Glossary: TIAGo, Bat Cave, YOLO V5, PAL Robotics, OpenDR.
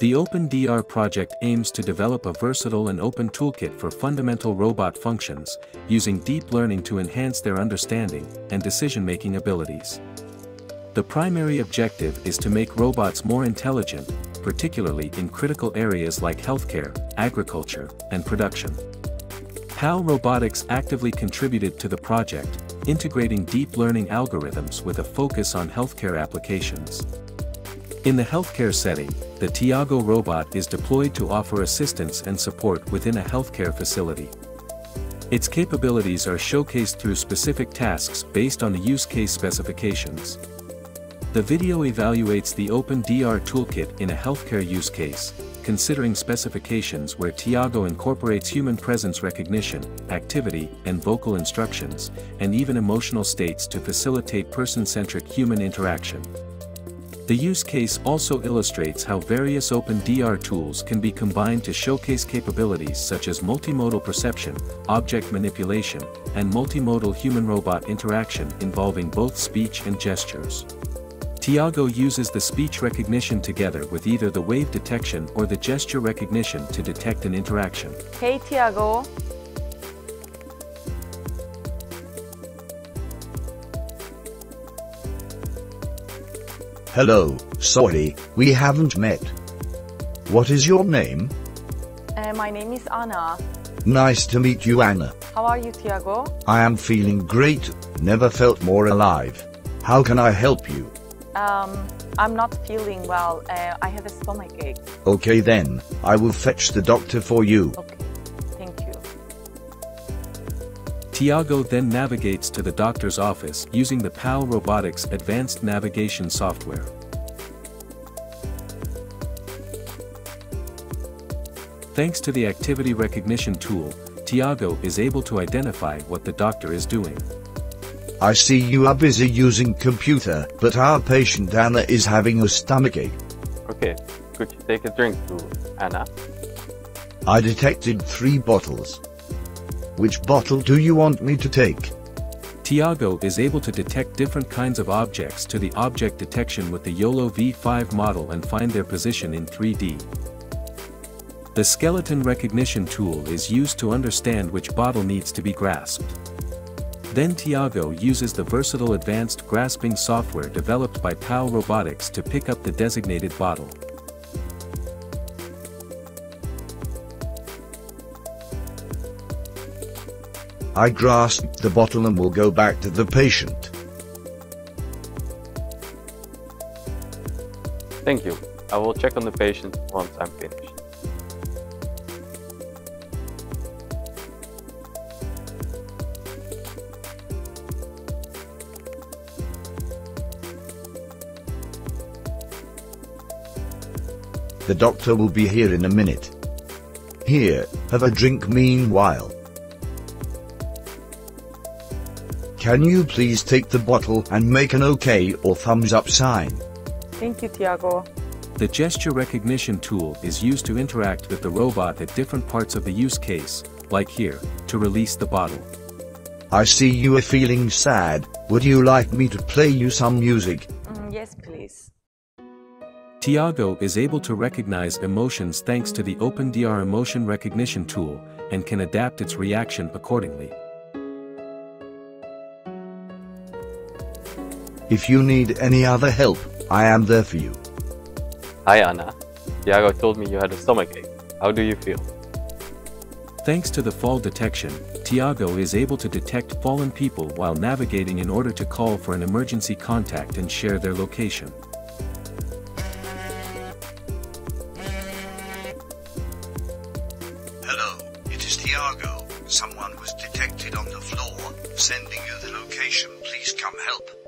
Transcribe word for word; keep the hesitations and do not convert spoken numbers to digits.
The OpenDR project aims to develop a versatile and open toolkit for fundamental robot functions, using deep learning to enhance their understanding and decision-making abilities. The primary objective is to make robots more intelligent, particularly in critical areas like healthcare, agriculture, and production. PAL Robotics actively contributed to the project, integrating deep learning algorithms with a focus on healthcare applications. In the healthcare setting, the TIAGo robot is deployed to offer assistance and support within a healthcare facility. Its capabilities are showcased through specific tasks based on the use case specifications. The video evaluates the OpenDR toolkit in a healthcare use case, considering specifications where TIAGo incorporates human presence recognition, activity, and vocal instructions, and even emotional states to facilitate person-centric human interaction. The use case also illustrates how various OpenDR tools can be combined to showcase capabilities such as multimodal perception, object manipulation, and multimodal human-robot interaction involving both speech and gestures. TIAGo uses the speech recognition together with either the wave detection or the gesture recognition to detect an interaction. Hey TIAGo! Hello, sorry, we haven't met. What is your name? Uh, my name is Anna. Nice to meet you, Anna. How are you, TIAGo? I am feeling great, never felt more alive. How can I help you? Um, I'm not feeling well, uh, I have a stomach ache. Okay then, I will fetch the doctor for you. Okay, thank you. TIAGo then navigates to the doctor's office using the PAL Robotics advanced navigation software. Thanks to the activity recognition tool, TIAGo is able to identify what the doctor is doing. I see you are busy using computer, but our patient Anna is having a stomachache. Okay, could you take a drink to Anna? I detected three bottles. Which bottle do you want me to take? TIAGo is able to detect different kinds of objects to the object detection with the YOLO V five model and find their position in three D. The skeleton recognition tool is used to understand which bottle needs to be grasped. Then TIAGo uses the versatile advanced grasping software developed by PAL Robotics to pick up the designated bottle. I grasped the bottle and will go back to the patient. Thank you. I will check on the patient once I'm finished. The doctor will be here in a minute. Here, have a drink meanwhile. Can you please take the bottle and make an OK or thumbs up sign? Thank you, TIAGo. The gesture recognition tool is used to interact with the robot at different parts of the use case, like here, to release the bottle. I see you are feeling sad. Would you like me to play you some music? Mm, yes, please. TIAGo is able to recognize emotions thanks to the OpenDR emotion recognition tool, and can adapt its reaction accordingly. If you need any other help, I am there for you. Hi Anna, TIAGo told me you had a stomach ache. How do you feel? Thanks to the fall detection, TIAGo is able to detect fallen people while navigating in order to call for an emergency contact and share their location. TIAGo, someone was detected on the floor, sending you the location, please come help.